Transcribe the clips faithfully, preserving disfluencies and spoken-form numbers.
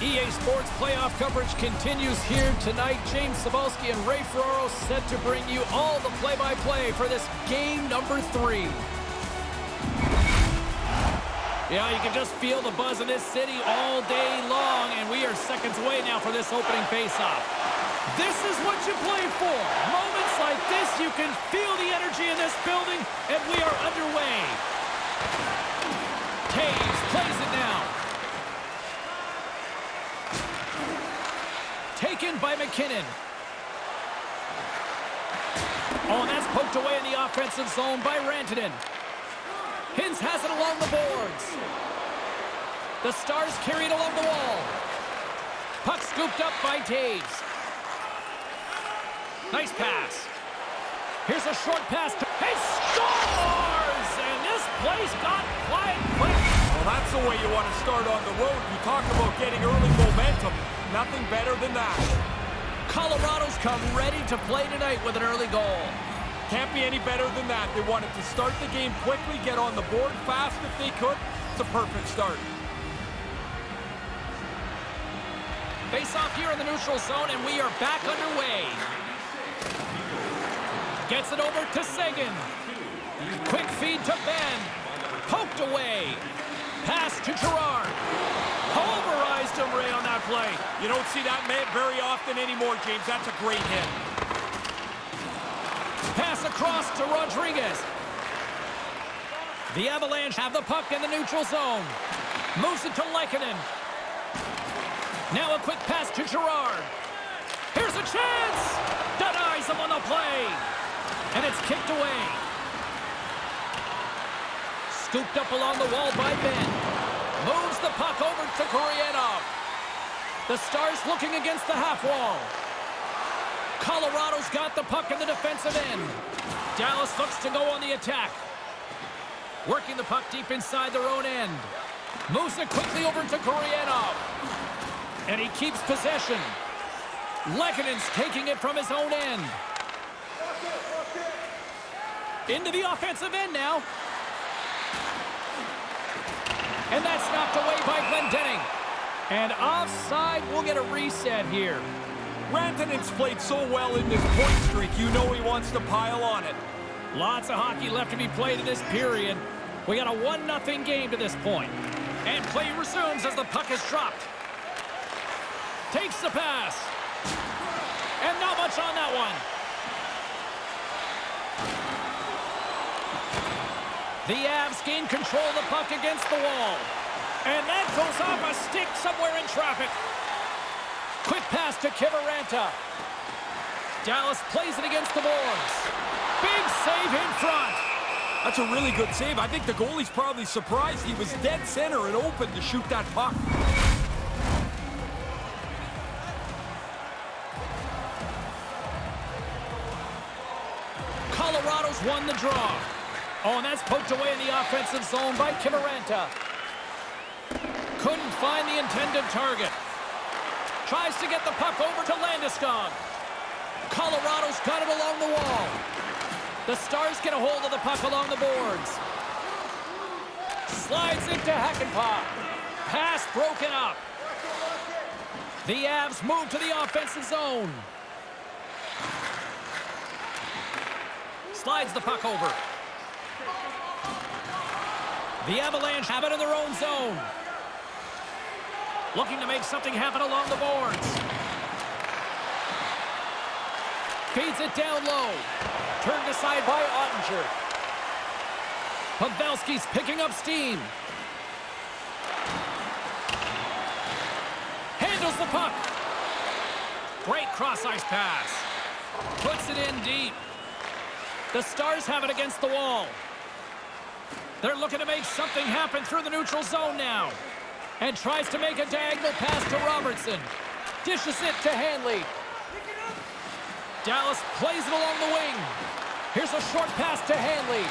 E A Sports playoff coverage continues here tonight. James Cybulski and Ray Ferraro set to bring you all the play-by-play for this game number three. Yeah, you can just feel the buzz in this city all day long, and we are seconds away now for this opening face-off. This is what you play for. Moments like this, you can feel the energy in this building, and we are underway. Taves plays it now. Taken by McKinnon. Oh, and that's poked away in the offensive zone by Rantanen. Hintz has it along the boards. The Stars carry it along the wall. Puck scooped up by Taves. Nice pass. Here's a short pass. He scores! And this place got quiet quick. Well, that's the way you want to start on the road. You talk about getting early momentum. Nothing better than that. Colorado's come ready to play tonight with an early goal. Can't be any better than that. They wanted to start the game quickly, get on the board fast if they could. It's a perfect start. Face off here in the neutral zone, and we are back underway. Gets it over to Sagan. Quick feed to Ben. Poked away. Pass to Gerrard. Pulverized him, Ray, on that play. You don't see that man very often anymore, James. That's a great hit. Pass across to Rodriguez. The Avalanche have the puck in the neutral zone. Moves it to Lehkonen. Now a quick pass to Gerrard. Here's a chance! Denies him on the play. And it's kicked away. Scooped up along the wall by Ben. Moves the puck over to Koryanov. The Stars looking against the half wall. Colorado's got the puck in the defensive end. Dallas looks to go on the attack. Working the puck deep inside their own end. Moves it quickly over to Koryanov. And he keeps possession. Lehkonen's taking it from his own end. Into the offensive end now. And that's knocked away by Glendening. And offside, we'll get a reset here. Rantanen's played so well in this point streak, you know he wants to pile on it. Lots of hockey left to be played in this period. We got a one nothing game to this point. And play resumes as the puck is dropped. Takes the pass. And not much on that one. The Avs gain control of the puck against the wall. And that goes off a stick somewhere in traffic. Quick pass to Kiviranta. Dallas plays it against the boards. Big save in front. That's a really good save. I think the goalie's probably surprised he was dead center and open to shoot that puck. Colorado's won the draw. Oh, and that's poked away in the offensive zone by Kiviranta. Couldn't find the intended target. Tries to get the puck over to Landeskog. Colorado's got it along the wall. The Stars get a hold of the puck along the boards. Slides into Hakanpää. Pass broken up. The Avs move to the offensive zone. Slides the puck over. The Avalanche have it in their own zone. Looking to make something happen along the boards. Feeds it down low. Turned aside by Ottinger. Pavelski's picking up steam. Handles the puck. Great cross-ice pass. Puts it in deep. The Stars have it against the wall. They're looking to make something happen through the neutral zone now. And tries to make a diagonal pass to Robertson. Dishes it to Hanley. Dallas plays it along the wing. Here's a short pass to Hanley.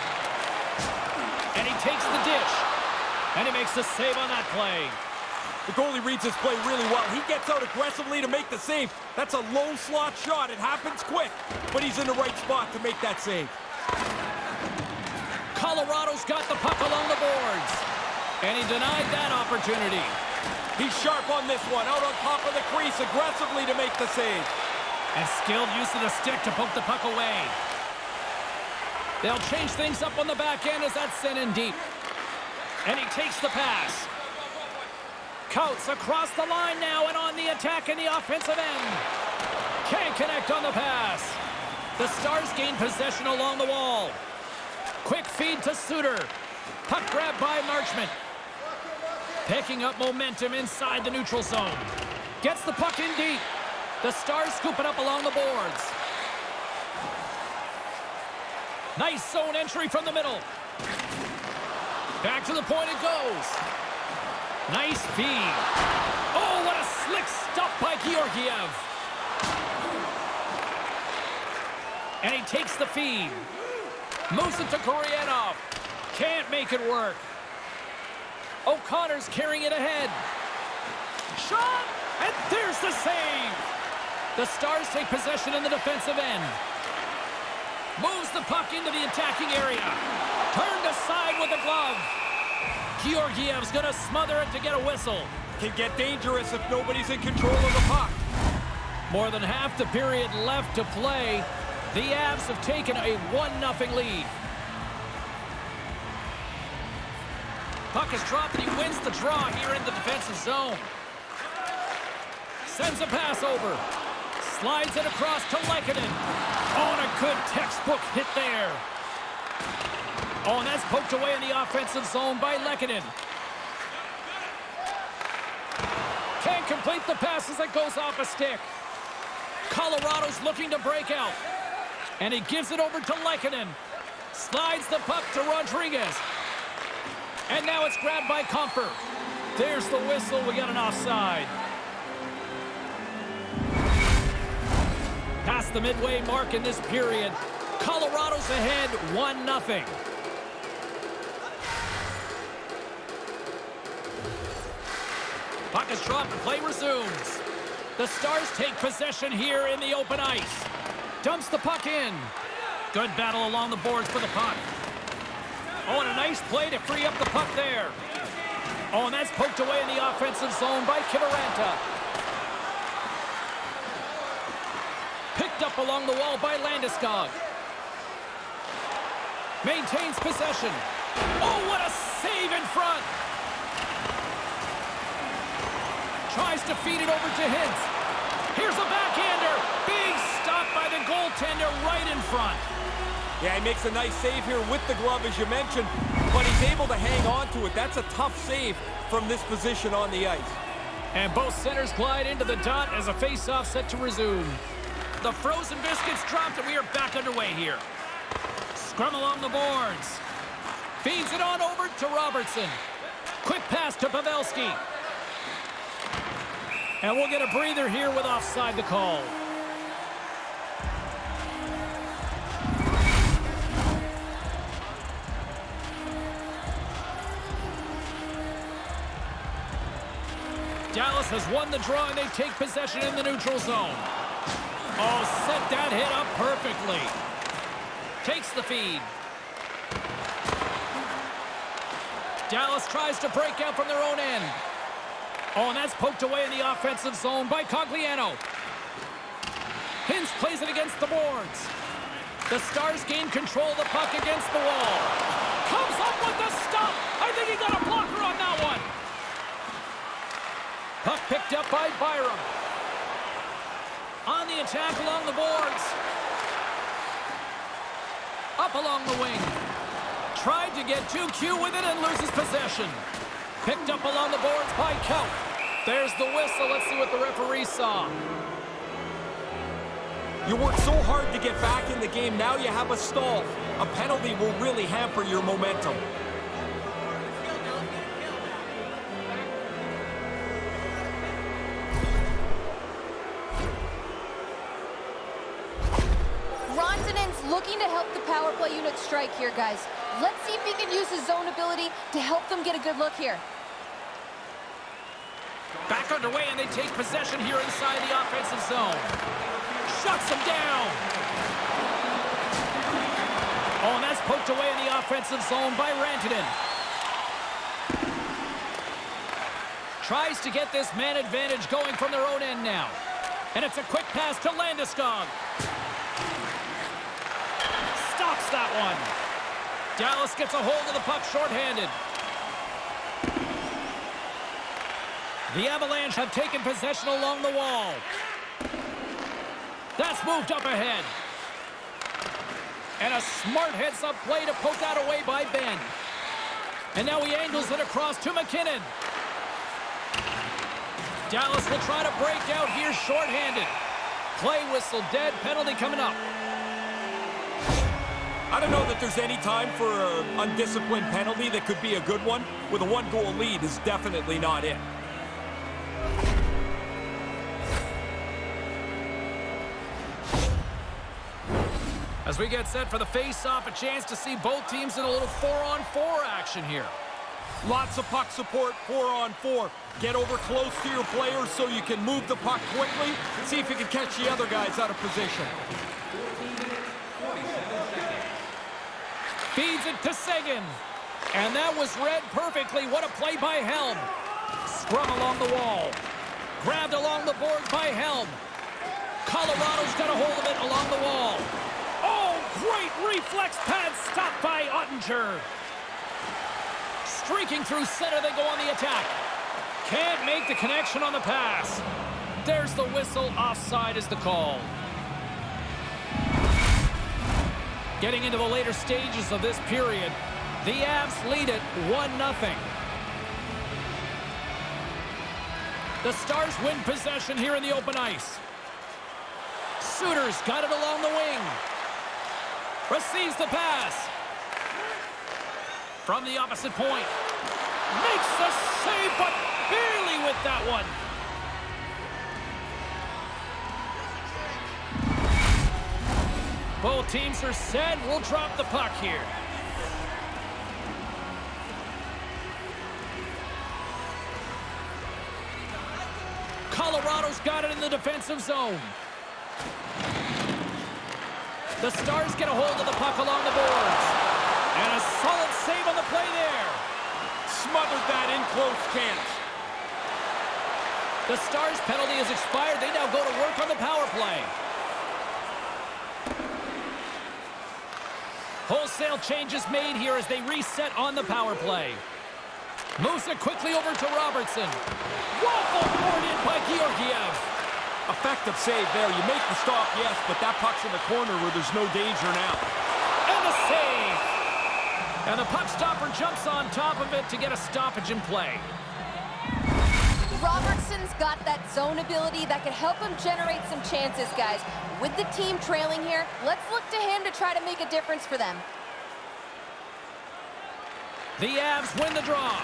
And he takes the dish. And he makes the save on that play. The goalie reads his play really well. He gets out aggressively to make the save. That's a low slot shot. It happens quick. But he's in the right spot to make that save. Colorado's got the puck along the boards. And he denied that opportunity. He's sharp on this one, out on top of the crease, aggressively to make the save. A skilled use of the stick to poke the puck away. They'll change things up on the back end as that's sent in deep. And he takes the pass. Coates across the line now and on the attack in the offensive end. Can't connect on the pass. The Stars gain possession along the wall. Quick feed to Suter. Puck grab by Marchment. Picking up momentum inside the neutral zone. Gets the puck in deep. The Stars scoop it up along the boards. Nice zone entry from the middle. Back to the point it goes. Nice feed. Oh, what a slick stop by Georgiev. And he takes the feed. Moves it to Koryanov. Can't make it work. O'Connor's carrying it ahead. Shot! And there's the save! The Stars take possession in the defensive end. Moves the puck into the attacking area. Turned aside with a glove. Georgiev's gonna smother it to get a whistle. Can get dangerous if nobody's in control of the puck. More than half the period left to play. The Avs have taken a one nothing lead. Puck is dropped and he wins the draw here in the defensive zone. Sends a pass over. Slides it across to Lehkonen. Oh, and a good textbook hit there. Oh, and that's poked away in the offensive zone by Lehkonen. Can't complete the pass as it goes off a stick. Colorado's looking to break out. And he gives it over to Lehkonen. Slides the puck to Rodriguez. And now it's grabbed by Comfer. There's the whistle. We got an offside. Past the midway mark in this period. Colorado's ahead one nothing. Puck is dropped and play resumes. The Stars take possession here in the open ice. Dumps the puck in. Good battle along the boards for the puck. Oh, and a nice play to free up the puck there. Oh, and that's poked away in the offensive zone by Kiviranta. Picked up along the wall by Landeskog. Maintains possession. Oh, what a save in front! Tries to feed it over to Hintz. Here's a backhander. Big stop by the goaltender right in front. Yeah, he makes a nice save here with the glove, as you mentioned, but he's able to hang on to it. That's a tough save from this position on the ice. And both centers glide into the dot as a face-off set to resume. The frozen biscuits dropped, and we are back underway here. Scrum along the boards. Feeds it on over to Robertson. Quick pass to Pavelski. And we'll get a breather here with offside the call. Dallas has won the draw, and they take possession in the neutral zone. Oh, set that hit up perfectly. Takes the feed. Dallas tries to break out from their own end. Oh, and that's poked away in the offensive zone by Cogliano. Hintz plays it against the boards. The Stars gain control of the puck against the wall. Comes up with the stop. I think he got a blocker on that one. Puck picked up by Byram. On the attack along the boards. Up along the wing. Tried to get two Q with it and loses possession. Picked up along the boards by Kelt. There's the whistle. Let's see what the referee saw. You worked so hard to get back in the game. Now you have a stall. A penalty will really hamper your momentum. Looking to help the power play unit strike here, guys. Let's see if he can use his zone ability to help them get a good look here. Back underway, and they take possession here inside the offensive zone. Shuts him down. Oh, and that's poked away in the offensive zone by Rantanen. Tries to get this man advantage going from their own end now. And it's a quick pass to Landeskog. Stops that one. Dallas gets a hold of the puck shorthanded. The Avalanche have taken possession along the wall. That's moved up ahead. And a smart heads-up play to poke that away by Ben. And now he angles it across to McKinnon. Dallas will try to break out here shorthanded. Play whistle dead, penalty coming up. I don't know that there's any time for an undisciplined penalty that could be a good one. With a one-goal lead is definitely not it. As we get set for the face-off, a chance to see both teams in a little four-on-four action here. Lots of puck support, four-on-four. Get over close to your players so you can move the puck quickly. See if you can catch the other guys out of position. Feeds it to Seguin. And that was read perfectly. What a play by Helm. Sprung along the wall. Grabbed along the board by Helm. Colorado's got a hold of it along the wall. Great reflex pad stop by Ottinger. Streaking through center, they go on the attack. Can't make the connection on the pass. There's the whistle. Offside is the call. Getting into the later stages of this period, the Avs lead it one nothing. The Stars win possession here in the open ice. Suter's got it along the wing. Receives the pass. From the opposite point. Makes the save, but barely with that one. Both teams are set. We'll drop the puck here. Colorado's got it in the defensive zone. The Stars get a hold of the puck along the boards. And a solid save on the play there. Smothered that in close catch. The Stars' penalty has expired. They now go to work on the power play. Wholesale changes made here as they reset on the power play. Moves it quickly over to Robertson. Waffle board in by Georgiev. Effective save there. You make the stop, yes, but that puck's in the corner where there's no danger now. And the save! And the puck stopper jumps on top of it to get a stoppage in play. Robertson's got that zone ability that could help him generate some chances, guys. With the team trailing here, let's look to him to try to make a difference for them. The Avs win the draw.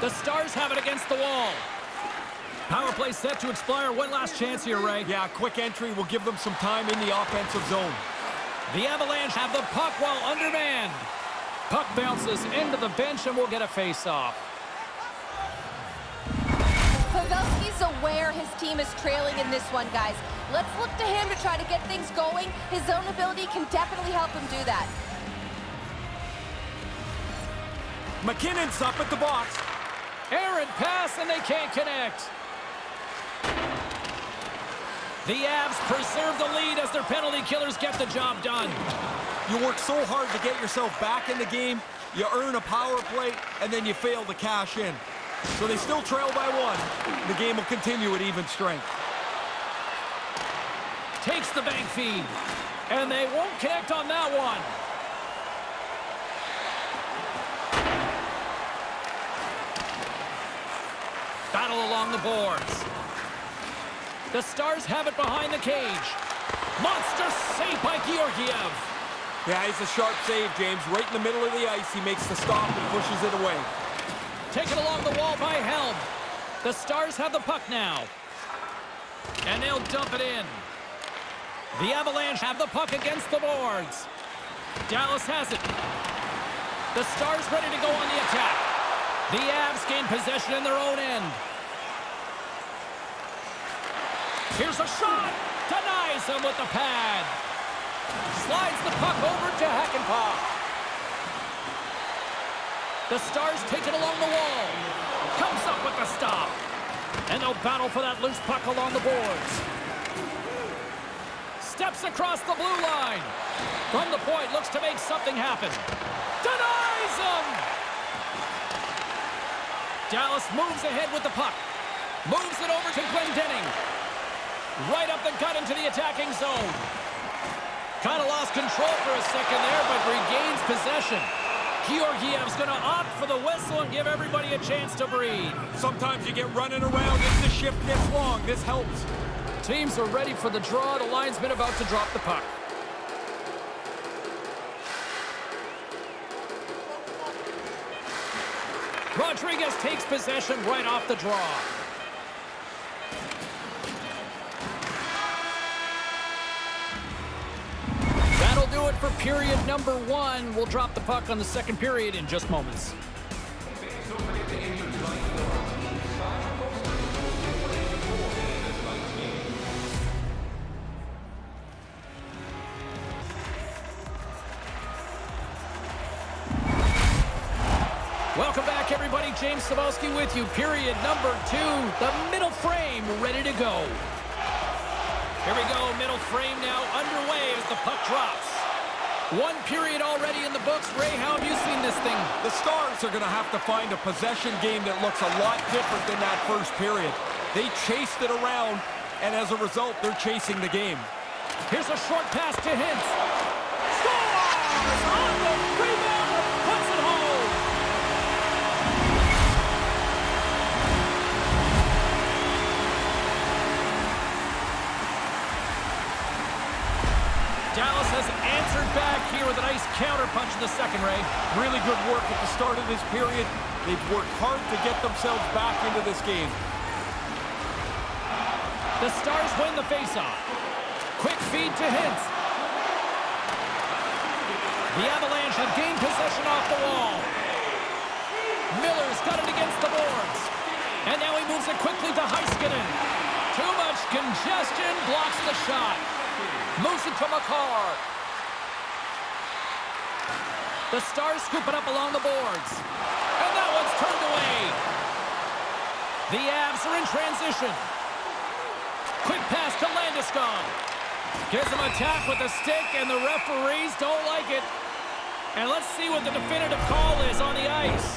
The Stars have it against the wall. Power play set to expire. One last chance here, Ray. Yeah, quick entry will give them some time in the offensive zone. The Avalanche have the puck while undermanned. Puck bounces into the bench and we'll get a face-off. Pavelski's aware his team is trailing in this one, guys. Let's look to him to try to get things going. His own ability can definitely help him do that. McKinnon's up at the box. Errant pass, and they can't connect. The Avs preserve the lead as their penalty killers get the job done. You work so hard to get yourself back in the game, you earn a power play, and then you fail to cash in. So they still trail by one. The game will continue at even strength. Takes the bank feed, and they won't connect on that one. Battle along the boards. The Stars have it behind the cage. Monster save by Georgiev. Yeah, he's a sharp save, James. Right in the middle of the ice, he makes the stop and pushes it away. Taken along the wall by Helm. The Stars have the puck now. And they'll dump it in. The Avalanche have the puck against the boards. Dallas has it. The Stars ready to go on the attack. The Avs gain possession in their own end. Here's a shot. Denies him with the pad. Slides the puck over to Hackenpah. The Stars take it along the wall. Comes up with the stop. And they'll battle for that loose puck along the boards. Steps across the blue line. From the point, looks to make something happen. Denies him! Dallas moves ahead with the puck. Moves it over to Glendening. Right up the gut into the attacking zone. Kind of lost control for a second there, but regains possession. Georgiev's going to opt for the whistle and give everybody a chance to breathe. Sometimes you get running around if the shift gets long. This helps. Teams are ready for the draw. The linesman about to drop the puck. Rodriguez takes possession right off the draw. For period number one. We'll drop the puck on the second period in just moments. Welcome back, everybody. James Cybulski with you. Period number two. The middle frame ready to go. Here we go. Middle frame now underway as the puck drops. One period already in the books. Ray, how have you seen this thing? The Stars are going to have to find a possession game that looks a lot different than that first period. They chased it around, and as a result, they're chasing the game. Here's a short pass to Hintz. Scores! On the rebound! Puts it home! Dallas has answered back here with a nice counterpunch in the second, Ray. Really good work at the start of this period. They've worked hard to get themselves back into this game. The Stars win the faceoff. Quick feed to Hintz. The Avalanche have gained possession off the wall. Miller's got it against the boards. And now he moves it quickly to Heiskanen. Too much congestion blocks the shot. Moves it to McCarr. The Stars scoop it up along the boards. And that one's turned away. The Avs are in transition. Quick pass to Landeskog. Gives him a tap with a stick, and the referees don't like it. And let's see what the definitive call is on the ice.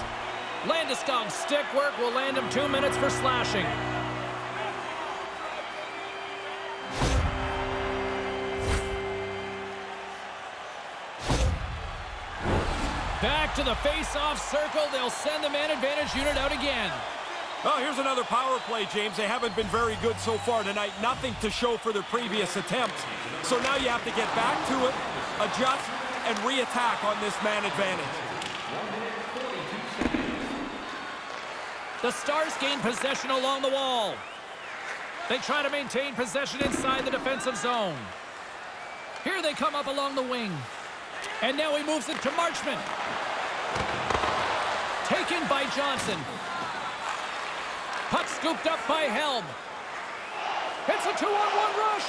Landeskog's stick work will land him two minutes for slashing. Back to the face-off circle. They'll send the man advantage unit out again. Well, here's another power play, James. They haven't been very good so far tonight. Nothing to show for their previous attempts. So now you have to get back to it, adjust, and re-attack on this man advantage. The Stars gain possession along the wall. They try to maintain possession inside the defensive zone. Here they come up along the wing. And now he moves it to Marchman. Taken by Johnson. Puck scooped up by Helm. It's a two-on-one rush.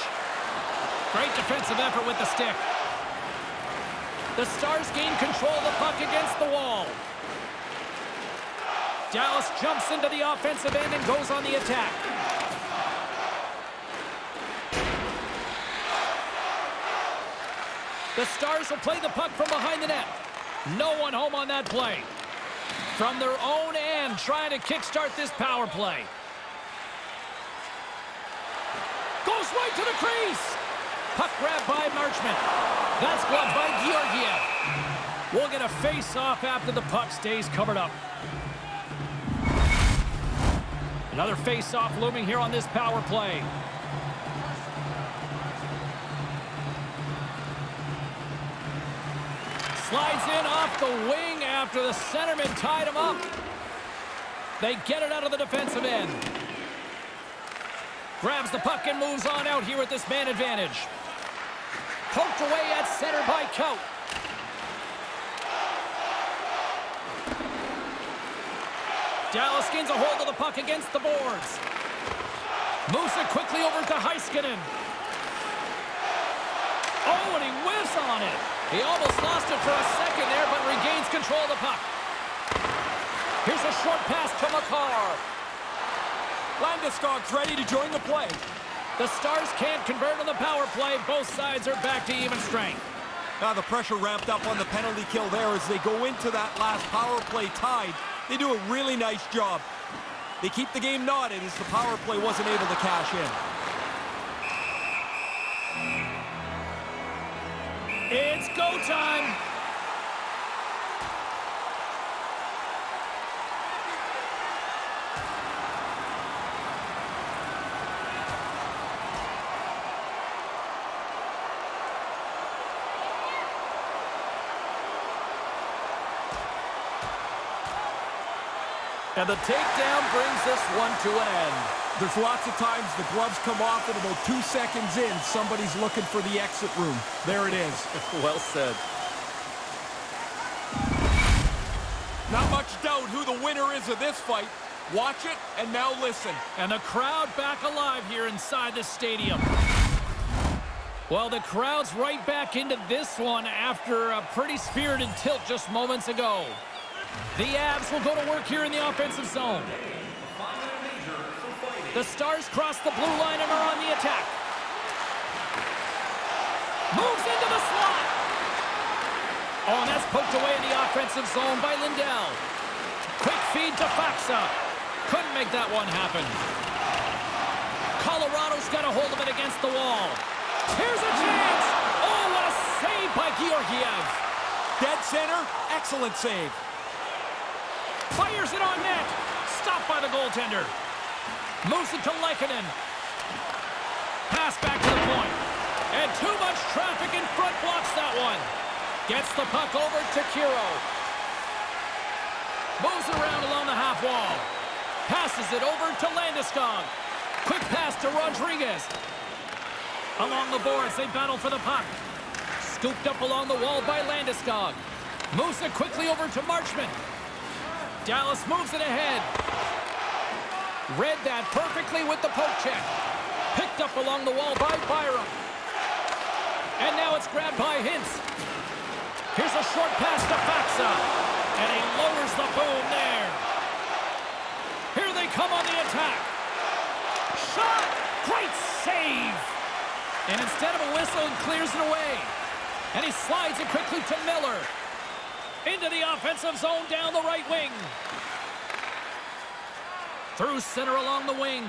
Great defensive effort with the stick. The Stars gain control of the puck against the wall. Dallas jumps into the offensive end and goes on the attack. The Stars will play the puck from behind the net. No one home on that play. From their own end, trying to kickstart this power play. Goes right to the crease. Puck grabbed by Marchman. That's grabbed by Georgiev. We'll get a face-off after the puck stays covered up. Another face-off looming here on this power play. Slides in off the wing after the centerman tied him up. They get it out of the defensive end. Grabs the puck and moves on out here with this man advantage. Poked away at center by Coat. Dallas gains a hold of the puck against the boards. Moves it quickly over to Heiskanen. Oh, and he whiffs on it. He almost lost it for a second there, but regains control of the puck. Here's a short pass to Makar. Landeskog's ready to join the play. The Stars can't convert on the power play. Both sides are back to even strength. Now the pressure ramped up on the penalty kill there as they go into that last power play tied. They do a really nice job. They keep the game knotted as the power play wasn't able to cash in. It's go time! And the takedown brings this one to an end. There's lots of times the gloves come off and about two seconds in, somebody's looking for the exit room. There it is. Well said. Not much doubt who the winner is of this fight. Watch it and now listen. And the crowd back alive here inside the stadium. Well, the crowd's right back into this one after a pretty spirited tilt just moments ago. The Avs will go to work here in the offensive zone. The Stars cross the blue line and are on the attack. Moves into the slot. Oh, and that's poked away in the offensive zone by Lindell. Quick feed to Faxa. Couldn't make that one happen. Colorado's got a hold of it against the wall. Here's a chance. Oh, what a save by Georgiev. Dead center. Excellent save. Fires it on net. Stopped by the goaltender. Moves it to Lehkonen. Pass back to the point. And too much traffic in front blocks that one. Gets the puck over to Kiro. Moves around along the half wall. Passes it over to Landeskog. Quick pass to Rodriguez. Along the boards, they battle for the puck. Scooped up along the wall by Landeskog. Moves it quickly over to Marchman. Dallas moves it ahead. Read that perfectly with the poke check. Picked up along the wall by Byram. And now it's grabbed by Hintz. Here's a short pass to Faxa. And he lowers the boom there. Here they come on the attack. Shot! Great save! And instead of a whistle, he clears it away. And he slides it quickly to Miller. Into the offensive zone down the right wing. Through center along the wing.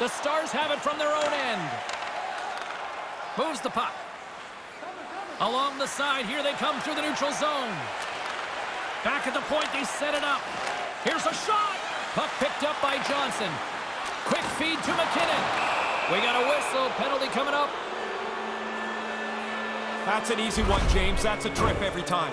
The Stars have it from their own end. Moves the puck. Along the side, here they come through the neutral zone. Back at the point, they set it up. Here's a shot. Puck picked up by Johnson. Quick feed to McKinnon. We got a whistle. Penalty coming up. That's an easy one, James. That's a trip every time.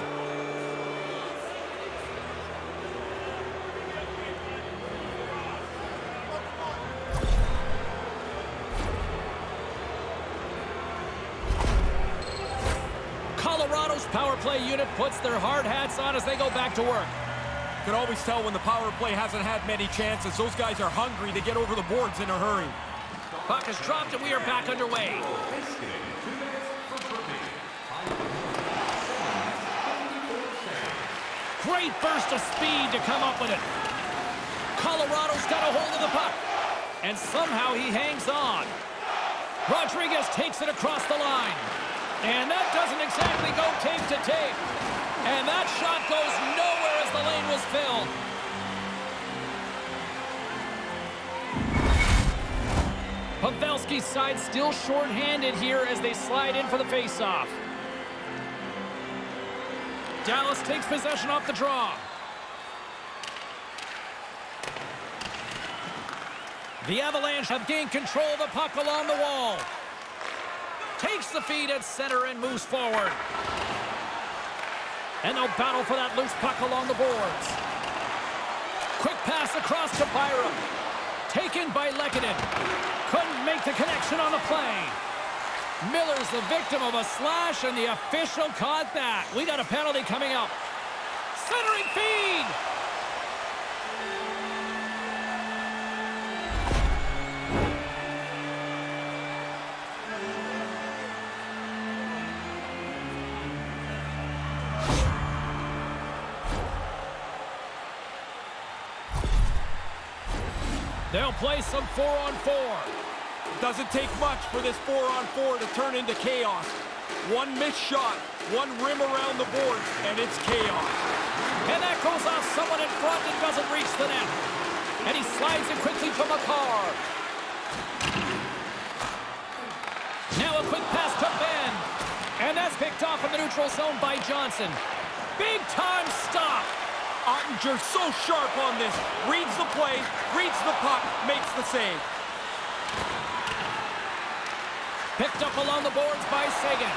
Colorado's power play unit puts their hard hats on as they go back to work. You can always tell when the power play hasn't had many chances. Those guys are hungry to get over the boards in a hurry. Puck has dropped and we are back underway. Great burst of speed to come up with it. Colorado's got a hold of the puck. And somehow he hangs on. Rodriguez takes it across the line. And that doesn't exactly go tape to tape. And that shot goes nowhere as the lane was filled. Pavelski's side still shorthanded here as they slide in for the faceoff. Dallas takes possession off the draw. The Avalanche have gained control of the puck along the wall. Takes the feed at center and moves forward. And they'll battle for that loose puck along the boards. Quick pass across to Byram. Taken by Lehkonen. Couldn't make the connection on the play. Miller's the victim of a slash, and the official caught that. We got a penalty coming up. Centering feed! They'll play some four on four. Doesn't take much for this four on four to turn into chaos. One missed shot, one rim around the board, and it's chaos. And that goes off someone in front and doesn't reach the net. And he slides it quickly from a car. Now a quick pass to Ben. And that's picked off in the neutral zone by Johnson. Big time stop. Ottinger so sharp on this. Reads the play, reads the puck, makes the save. Picked up along the boards by Sagan.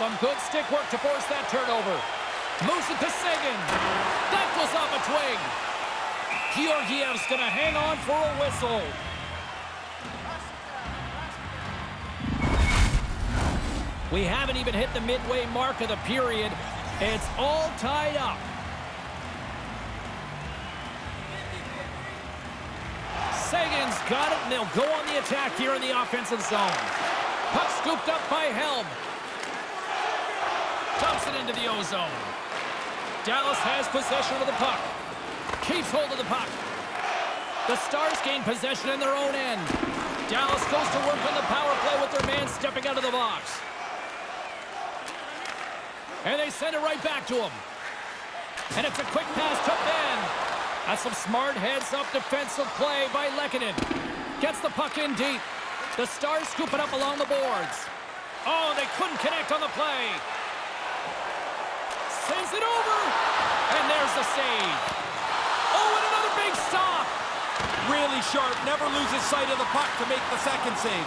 Some good stick work to force that turnover. Moves it to Sagan. That goes off a twig. Georgiev's going to hang on for a whistle. We haven't even hit the midway mark of the period. It's all tied up. Sagan's got it, and they'll go on the attack here in the offensive zone. Puck scooped up by Helm. Dumps it into the O-zone. Dallas has possession of the puck. Keeps hold of the puck. The Stars gain possession in their own end. Dallas goes to work on the power play with their man stepping out of the box. And they send it right back to him. And it's a quick pass to Ben. That's some smart heads-up defensive play by Lehkonen. Gets the puck in deep. The Stars scoop it up along the boards. Oh, they couldn't connect on the play. Sends it over. And there's the save. Oh, and another big stop. Really sharp. Never loses sight of the puck to make the second save.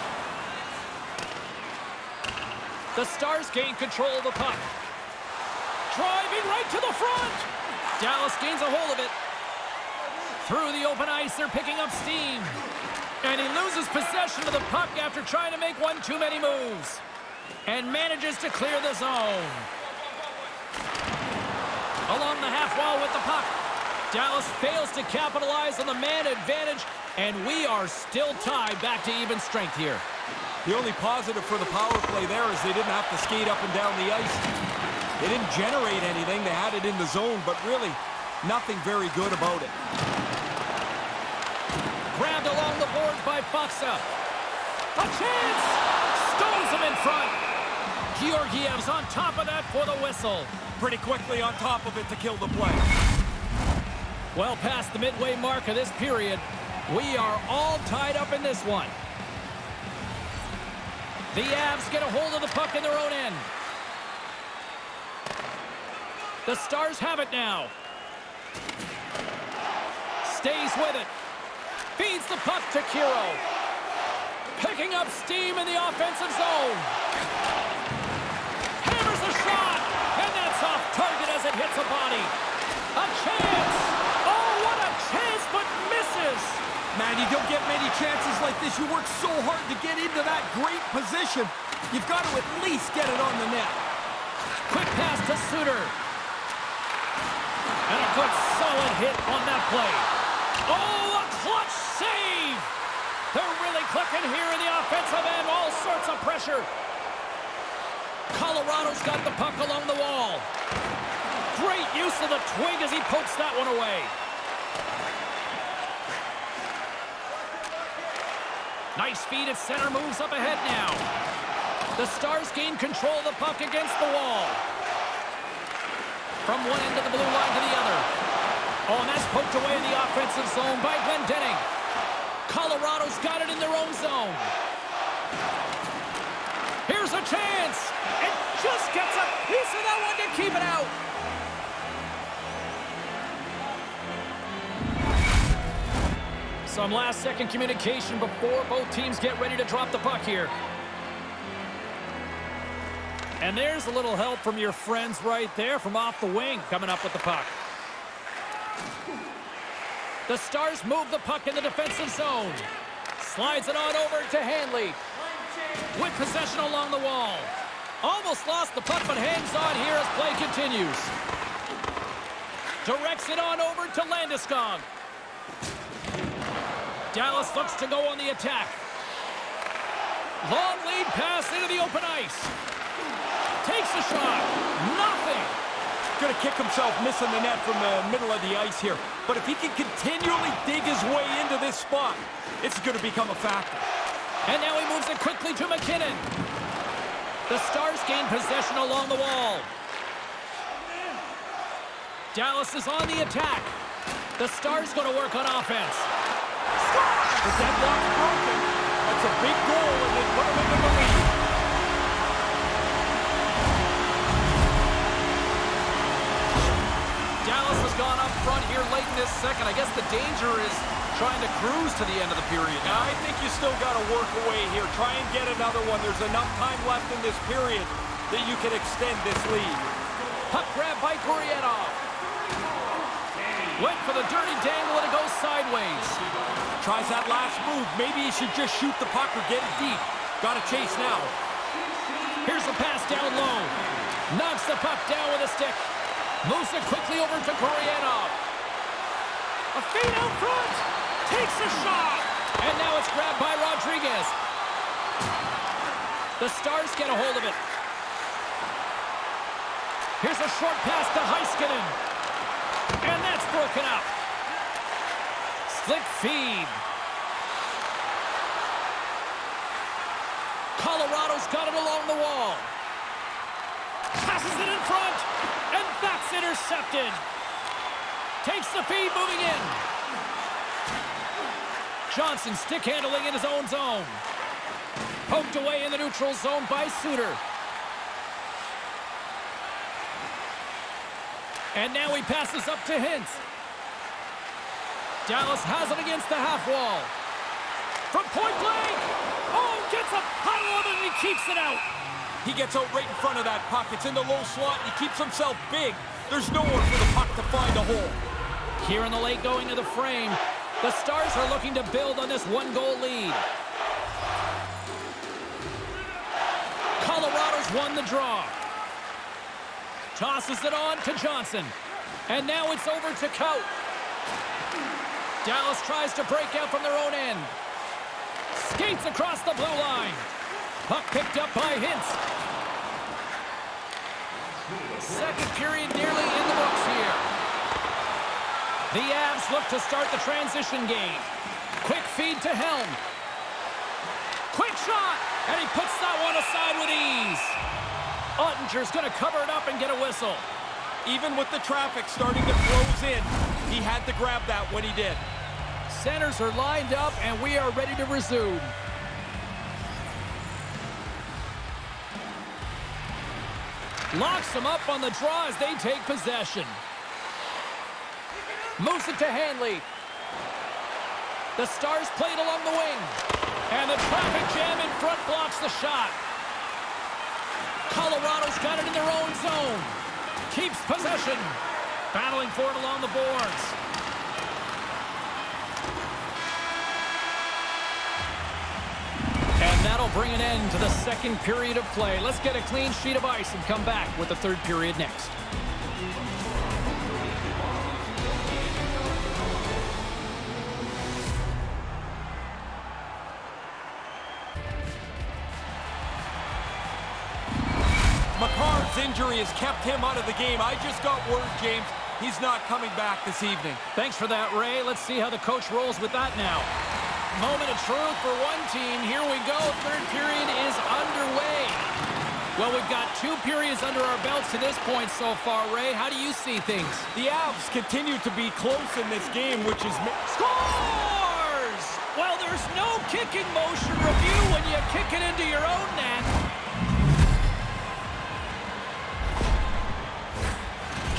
The Stars gain control of the puck. Driving right to the front. Dallas gains a hold of it. Through the open ice, they're picking up steam. And he loses possession of the puck after trying to make one too many moves. And manages to clear the zone. Along the half wall with the puck. Dallas fails to capitalize on the man advantage. And we are still tied back to even strength here. The only positive for the power play there is they didn't have to skate up and down the ice. They didn't generate anything. They had it in the zone, but really nothing very good about it. Grabbed along the board by Foxa. A chance! Stones him in front. Georgiev's on top of that for the whistle. Pretty quickly on top of it to kill the play. Well past the midway mark of this period. We are all tied up in this one. The Avs get a hold of the puck in their own end. The Stars have it now. Stays with it. Feeds the puck to Kiro. Picking up steam in the offensive zone. Hammers the shot. And that's off target as it hits a body. A chance. Oh, what a chance, but misses. Man, you don't get many chances like this. You work so hard to get into that great position. You've got to at least get it on the net. Quick pass to Suter. And a good solid hit on that play. Oh, a clutch save! They're really clicking here in the offensive end. All sorts of pressure. Colorado's got the puck along the wall. Great use of the twig as he pokes that one away. Nice feed at center. Moves up ahead now. The Stars gain control of the puck against the wall. From one end of the blue line to the other. Oh, and that's poked away in the offensive zone by Glendening. Colorado's got it in their own zone. Here's a chance. It just gets a piece of that one to keep it out. Some last-second communication before both teams get ready to drop the puck here. And there's a little help from your friends right there from off the wing coming up with the puck. The Stars move the puck in the defensive zone. Slides it on over to Hanley. With possession along the wall. Almost lost the puck, but hangs on here as play continues. Directs it on over to Landeskog. Dallas looks to go on the attack. Long lead pass into the open ice. Takes a shot. Nothing. Going to kick himself missing the net from the middle of the ice here. But if he can continually dig his way into this spot, it's going to become a factor. And now he moves it quickly to McKinnon. The Stars gain possession along the wall. Dallas is on the attack. The Stars go to work on offense. The deadlock's broken. That's a big goal, and they put him into the lead. Dallas has gone up front here late in this second. I guess the danger is trying to cruise to the end of the period now. I think you still got to work away here. Try and get another one. There's enough time left in this period that you can extend this lead. Puck grab by Gurianov. Went for the dirty dangle and it goes sideways. Tries that last move. Maybe he should just shoot the puck or get it deep. Got a chase now. Here's the pass down low. Knocks the puck down with a stick. Moves it quickly over to Gurianov. A feed out front. Takes a shot. And now it's grabbed by Rodriguez. The Stars get a hold of it. Here's a short pass to Heiskanen. And that's broken up. Slick feed. Colorado's got it along the wall. Passes it in front. And that's intercepted. Takes the feed, moving in. Johnson stick handling in his own zone. Poked away in the neutral zone by Suter. And now he passes up to Hintz. Dallas has it against the half wall. From point blank. Oh, gets a puddle of it and he keeps it out. He gets out right in front of that puck. It's in the low slot. He keeps himself big. There's nowhere for the puck to find a hole. Here in the late going of the frame, the Stars are looking to build on this one-goal lead. Colorado's won the draw. Tosses it on to Johnson. And now it's over to Kaut. Dallas tries to break out from their own end. Skates across the blue line. Puck picked up by Hintz. Second period nearly in the books here. The Avs look to start the transition game. Quick feed to Helm. Quick shot, and he puts that one aside with ease. Ottinger's going to cover it up and get a whistle. Even with the traffic starting to close in, he had to grab that when he did. Centers are lined up, and we are ready to resume. Locks them up on the draw as they take possession. Moves it to Hanley. The Stars played along the wing. And the traffic jam in front blocks the shot. Colorado's got it in their own zone. Keeps possession. Battling for it along the boards. That'll bring an end to the second period of play. Let's get a clean sheet of ice and come back with the third period next. McCarr's injury has kept him out of the game. I just got word, James, he's not coming back this evening. Thanks for that, Ray. Let's see how the coach rolls with that now. Moment of truth for one team. Here we go. Third period is underway. Well, we've got two periods under our belts to this point so far, Ray. How do you see things? The Avs continue to be close in this game, which is... Scores! Well, there's no kicking motion review when you kick it into your own net.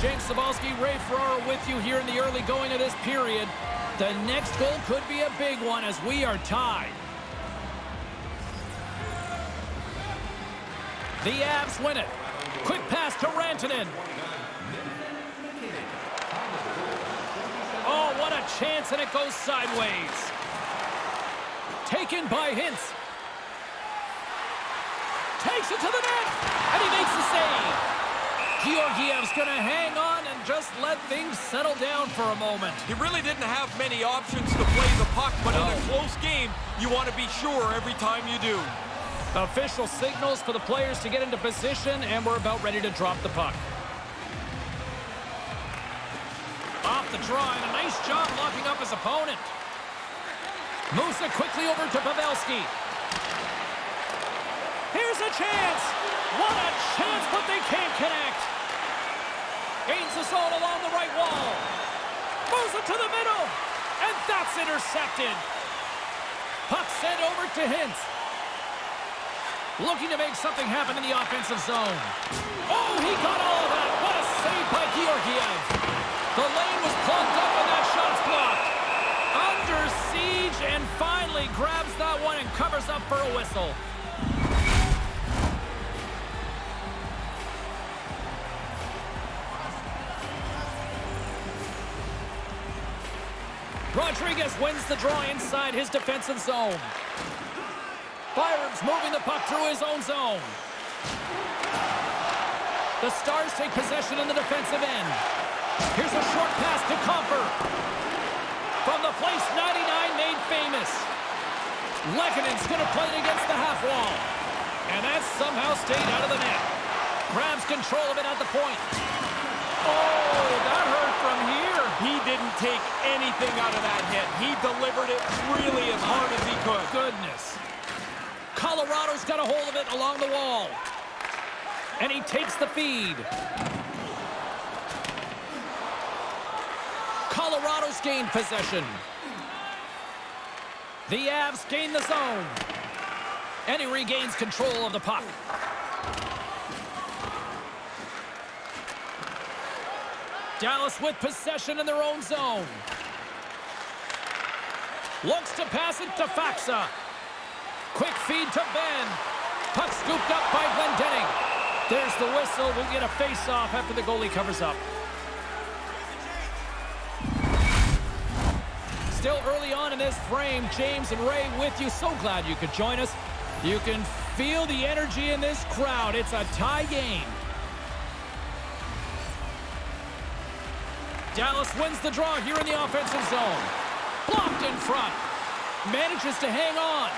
James Cybulski, Ray Ferraro with you here in the early going of this period. The next goal could be a big one as we are tied. The Avs win it. Quick pass to Rantanen. Oh, what a chance, and it goes sideways. Taken by Hintz. Takes it to the net, and he makes the save. Georgiev's going to hang on. Just let things settle down for a moment. He really didn't have many options to play the puck, but no. In a close game, you want to be sure every time you do. Official signals for the players to get into position, and we're about ready to drop the puck. off the draw, and a nice job locking up his opponent. Moves it quickly over to Pavelski. Here's a chance. What a chance, but they can't connect. Gains the zone along the right wall. Moves it to the middle, and that's intercepted. Puck sent over to Hintz. Looking to make something happen in the offensive zone. Oh, he got all of that. What a save by Georgiev. The lane was plugged up and that shot's blocked. Under siege and finally grabs that one and covers up for a whistle. Rodriguez wins the draw inside his defensive zone. Byram's moving the puck through his own zone. The Stars take possession in the defensive end. Here's a short pass to Comfer. From the place ninety-nine made famous. Lekkonen's going to play it against the half wall. And that somehow stayed out of the net. Grabs control of it at the point. Oh, that hurt from here. He didn't take anything out of that hit. He delivered it really as hard as he could. Goodness. Colorado's got a hold of it along the wall. And he takes the feed. Colorado's gained possession. The Avs gain the zone. And he regains control of the puck. Dallas with possession in their own zone. Looks to pass it to Faxa. Quick feed to Ben. Puck scooped up by Glendening. There's the whistle. We'll get a face-off after the goalie covers up. Still early on in this frame, James and Ray with you. So glad you could join us. You can feel the energy in this crowd. It's a tie game. Dallas wins the draw here in the offensive zone. Blocked in front. Manages to hang on.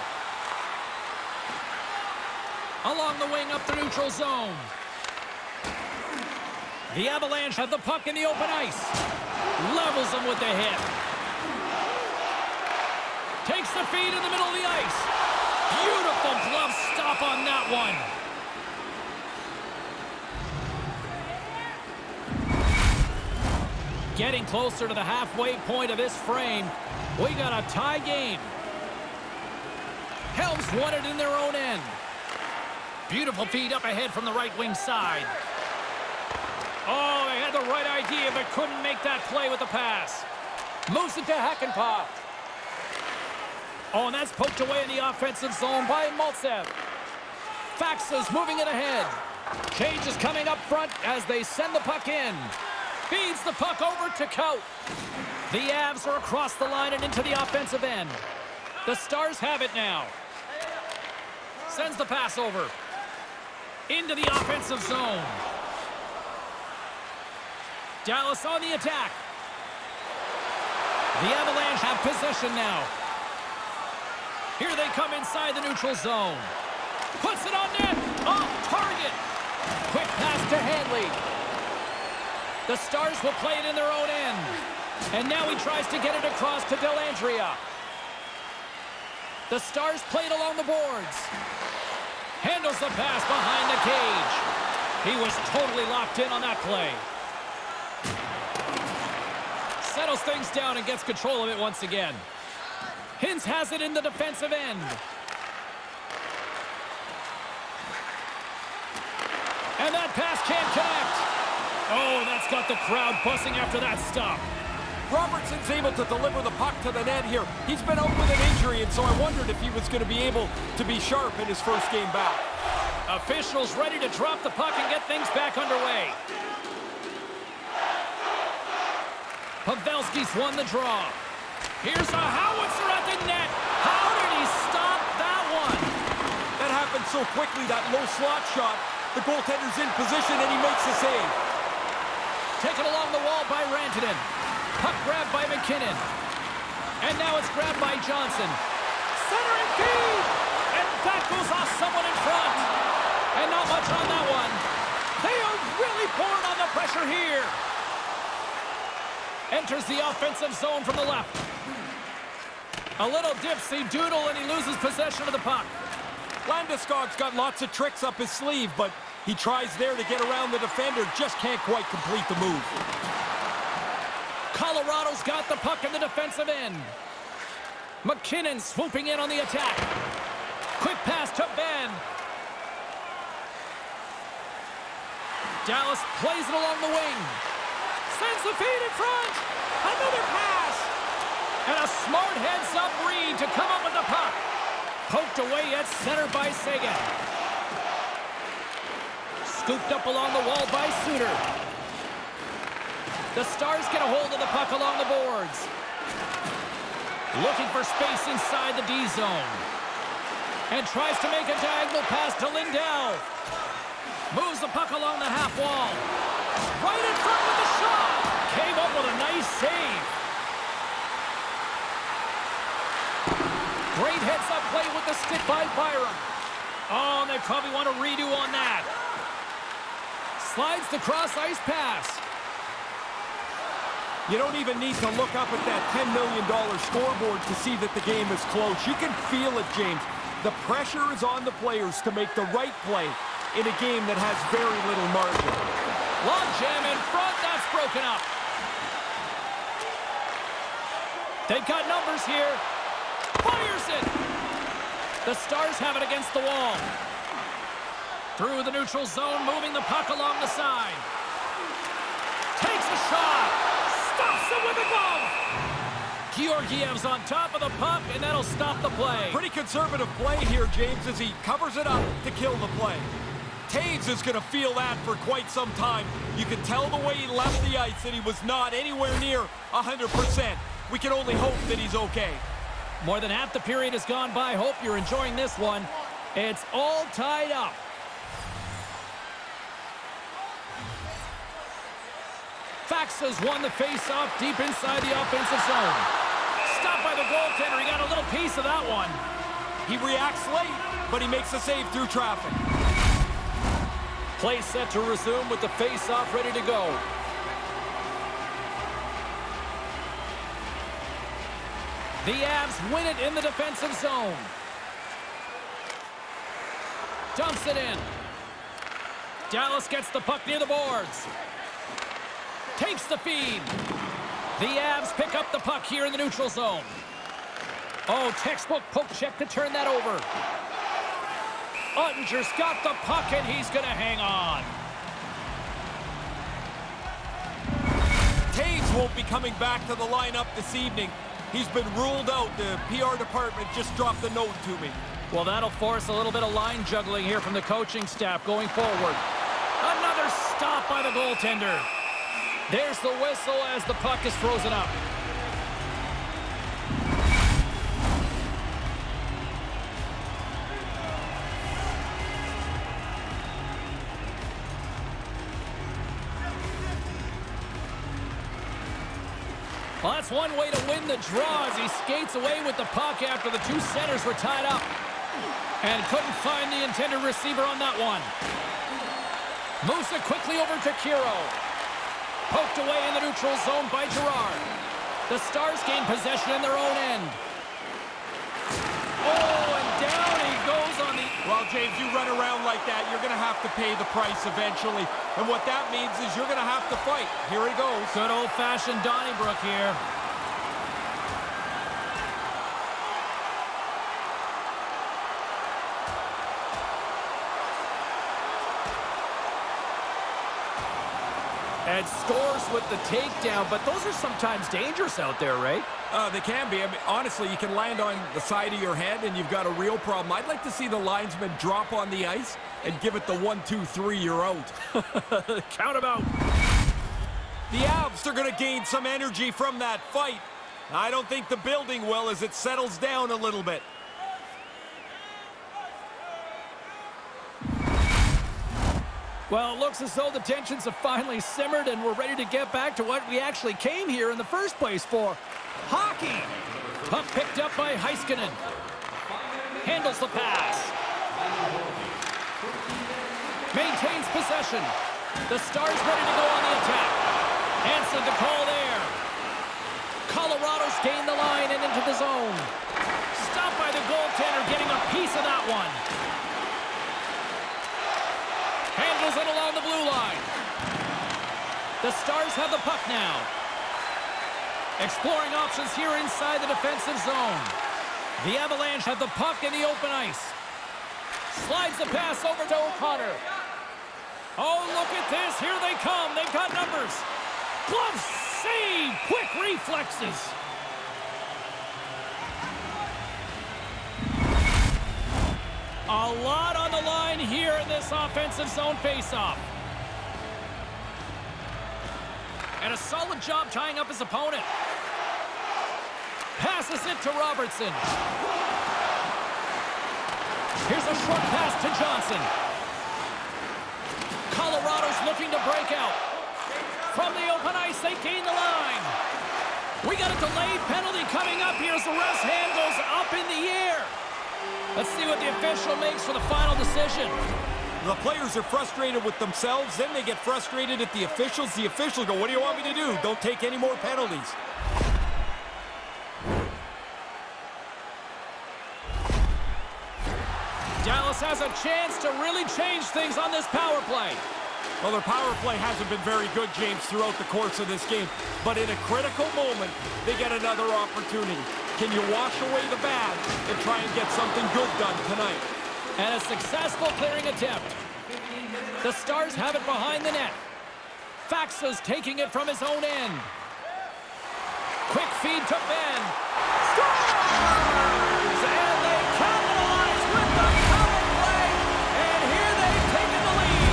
Along the wing, up the neutral zone. The Avalanche have the puck in the open ice. Levels them with the hit. Takes the feed in the middle of the ice. Beautiful glove stop on that one. Getting closer to the halfway point of this frame. We got a tie game. Helms won it in their own end. Beautiful feed up ahead from the right wing side. Oh, they had the right idea, but couldn't make that play with the pass. Moves it to Hackenpah. Oh, and that's poked away in the offensive zone by Maltsev. Faxa's moving it ahead. Cage is coming up front as they send the puck in. Feeds the puck over to Kaut. The Avs are across the line and into the offensive end. The Stars have it now. Sends the pass over. Into the offensive zone. Dallas on the attack. The Avalanche have possession now. Here they come inside the neutral zone. Puts it on net. Off target. Quick pass to Handley. The Stars will play it in their own end. And now he tries to get it across to Delandria. The Stars played along the boards. Handles the pass behind the cage. He was totally locked in on that play. Settles things down and gets control of it once again. Hintz has it in the defensive end. And that pass can't connect. Oh, that's got the crowd buzzing after that stop. Robertson's able to deliver the puck to the net here. He's been out with an injury, and so I wondered if he was going to be able to be sharp in his first game back. Officials ready to drop the puck and get things back underway. Pavelski's won the draw. Here's a howitzer at the net. How did he stop that one? That happened so quickly, that low slot shot. The goaltender's in position, and he makes the save. Taken along the wall by Rantanen. Puck grabbed by McKinnon. And now it's grabbed by Johnson. Center and feed! And that goes off someone in front. And not much on that one. They are really pouring on the pressure here. Enters the offensive zone from the left. A little dipsy doodle, and he loses possession of the puck. Landeskog's got lots of tricks up his sleeve, but he tries there to get around the defender, just can't quite complete the move. Colorado's got the puck in the defensive end. McKinnon swooping in on the attack. Quick pass to Ben. Dallas plays it along the wing. Sends the feed in front. Another pass. And a smart heads-up read to come up with the puck. Poked away at center by Sagan. Scooped up along the wall by Suter. The Stars get a hold of the puck along the boards. Looking for space inside the D zone. And tries to make a diagonal pass to Lindell. Moves the puck along the half wall. Right in front with the shot. Came up with a nice save. Great heads-up play with the stick by Byram. Oh, and they probably want to redo on that. Slides the cross-ice pass. You don't even need to look up at that ten million dollar scoreboard to see that the game is close. You can feel it, James. The pressure is on the players to make the right play in a game that has very little margin. Long jam in front. That's broken up. They've got numbers here. Fires it. The Stars have it against the wall. Through the neutral zone, moving the puck along the side. Takes a shot. Stops it with a glove. Georgiev's on top of the puck, and that'll stop the play. Pretty conservative play here, James, as he covers it up to kill the play. Taves is going to feel that for quite some time. You can tell the way he left the ice that he was not anywhere near one hundred percent. We can only hope that he's okay. More than half the period has gone by. Hope you're enjoying this one. It's all tied up. Fax has won the face-off deep inside the offensive zone. Stopped by the goaltender. He got a little piece of that one. He reacts late, but he makes a save through traffic. Play set to resume with the face-off ready to go. The Avs win it in the defensive zone. Dumps it in. Dallas gets the puck near the boards. Takes the feed. The Avs pick up the puck here in the neutral zone. Oh, textbook poke check to turn that over. Ottinger's got the puck, and he's going to hang on. Taves won't be coming back to the lineup this evening. He's been ruled out. The P R department just dropped a note to me. Well, that'll force a little bit of line juggling here from the coaching staff going forward. Another stop by the goaltender. There's the whistle as the puck is frozen up. Well, that's one way to win the draw as he skates away with the puck after the two centers were tied up. And couldn't find the intended receiver on that one. Moves it quickly over to Kiro. Poked away in the neutral zone by Gerard. The Stars gain possession in their own end. Oh, and down he goes on the... Well, James, you run around like that, you're going to have to pay the price eventually. And what that means is you're going to have to fight. Here he goes. Good old-fashioned Donnybrook here. And scores with the takedown, but those are sometimes dangerous out there, right? Uh, they can be. I mean, honestly, you can land on the side of your head, and you've got a real problem. I'd like to see the linesman drop on the ice and give it the one, two, three, you're out. Count them out. The Avs are going to gain some energy from that fight. I don't think the building will as it settles down a little bit. Well, it looks as though the tensions have finally simmered, and we're ready to get back to what we actually came here in the first place for. Hockey! Puck picked up by Heiskanen. Handles the pass. Maintains possession. The Stars ready to go on the attack. Hanson to call there. zone. Stopped by the goaltender, getting a piece of that one. Handles it along the blue line. The Stars have the puck now. Exploring options here inside the defensive zone. The Avalanche have the puck in the open ice. Slides the pass over to O'Connor. Oh, look at this. Here they come. They've got numbers. Glove save. Quick reflexes. A lot on the line here in this offensive zone faceoff. And a solid job tying up his opponent. Passes it to Robertson. Here's a short pass to Johnson. Colorado's looking to break out. From the open ice, they gain the line. We got a delayed penalty coming up here as the ref's hand goes up in the air. Let's see what the official makes for the final decision. The players are frustrated with themselves, then they get frustrated at the officials. The officials go, what do you want me to do? Don't take any more penalties. Dallas has a chance to really change things on this power play. Well, their power play hasn't been very good, James, throughout the course of this game. But in a critical moment, they get another opportunity. Can you wash away the bad and try and get something good done tonight? And a successful clearing attempt. The Stars have it behind the net. Faxa's taking it from his own end. Quick feed to Ben. Scores! And they capitalize with the power play. And here they've taken the lead.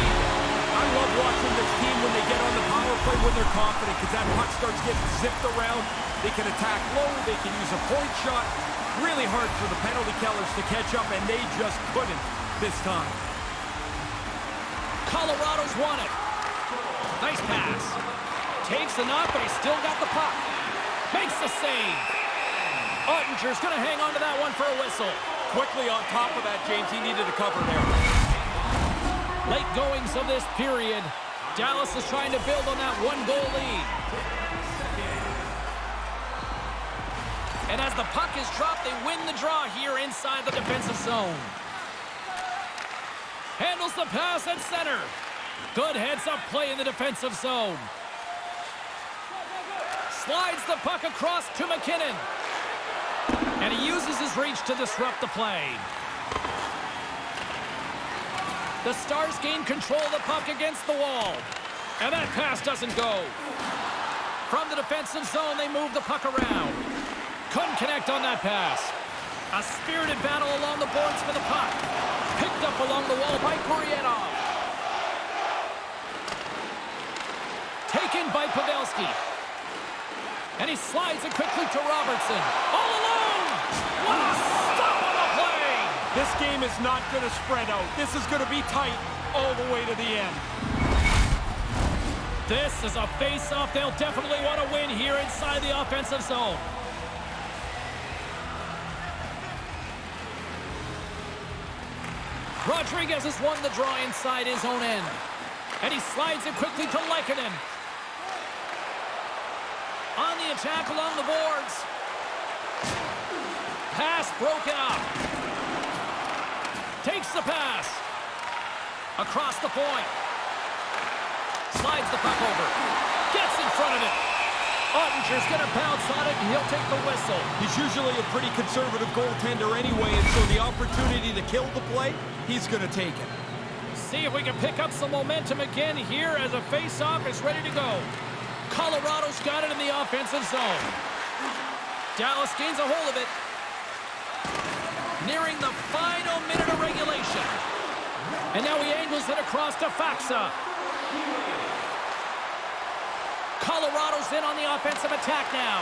I love watching this team when they get on the power play when they're confident, because that puck starts getting zipped around. They can attack low. They can use a point shot. Really hard for the penalty killers to catch up, and they just couldn't this time. Colorado's won it. Nice pass. Takes a knot, but he's still got the puck. Makes the save. Ottinger's going to hang on to that one for a whistle. Quickly on top of that, James. He needed a cover there. Late goings of this period. Dallas is trying to build on that one-goal lead. And as the puck is dropped, they win the draw here inside the defensive zone. Handles the pass at center. Good heads-up play in the defensive zone. Slides the puck across to McKinnon. And he uses his reach to disrupt the play. The Stars gain control of the puck against the wall. And that pass doesn't go. From the defensive zone, they move the puck around. Couldn't connect on that pass. A spirited battle along the boards for the puck. Picked up along the wall by Gurianov. Taken by Pavelski. And he slides it quickly to Robertson. All alone! What a stop on the play! This game is not going to spread out. This is going to be tight all the way to the end. This is a face-off. They'll definitely want to win here inside the offensive zone. Rodriguez has won the draw inside his own end. And he slides it quickly to Lehkonen. On the attack along the boards. Pass broken up. Takes the pass. Across the point. Slides the puck over. Gets in front of it. Ottinger's going to bounce on it, and he'll take the whistle. He's usually a pretty conservative goaltender anyway, and so the opportunity to kill the play, he's going to take it. See if we can pick up some momentum again here as a face-off is ready to go. Colorado's got it in the offensive zone. Dallas gains a hold of it. Nearing the final minute of regulation. And now he angles it across to Faxa. Colorado's in on the offensive attack now.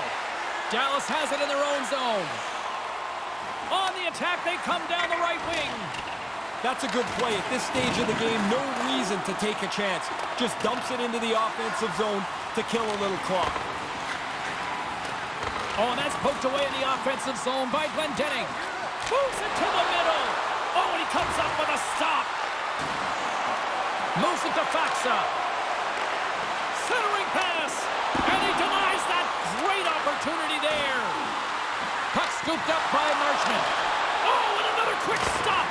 Dallas has it in their own zone. On the attack, they come down the right wing. That's a good play. At this stage of the game, no reason to take a chance. Just dumps it into the offensive zone to kill a little clock. Oh, and that's poked away in the offensive zone by Glendening. Moves it to the middle. Oh, and he comes up with a stop. Moves it to Faxa. Centering pass, and he denies that great opportunity there. Puck's scooped up by Marchman. Oh, and another quick stop.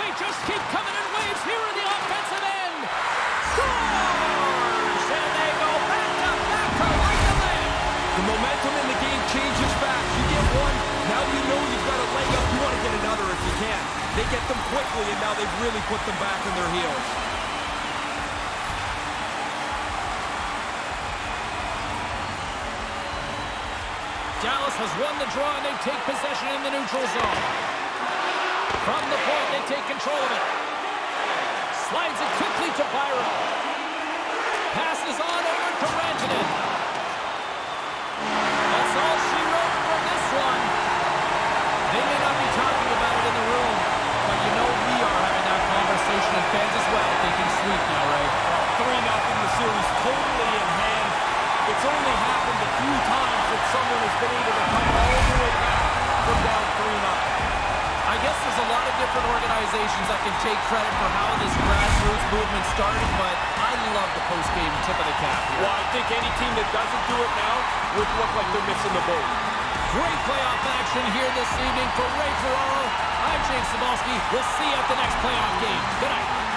They just keep coming in waves here in the offensive end. Scores! And they go back to back to right to left. The momentum in the game changes fast. You get one, now you know you've got a leg up. You want to get another if you can. They get them quickly, and now they've really put them back on their heels. Dallas has won the draw, and they take possession in the neutral zone. From the point, they take control of it. Slides it quickly to Byron. Passes on over to Rantanen. That's all she wrote for this one. They may not be talking about it in the room, but you know we are having that conversation, and fans as well. They can sleep now, right? three nothing the series totally in hand. It's only happened a few times that someone has been able to come all the way back from down three nothing. I guess there's a lot of different organizations that can take credit for how this grassroots movement started, but I love the post-game tip of the cap here. Well, I think any team that doesn't do it now would look like they're missing the boat. Great playoff action here this evening for Ray Ferraro. I'm James Cybulski. We'll see you at the next playoff game. Good night.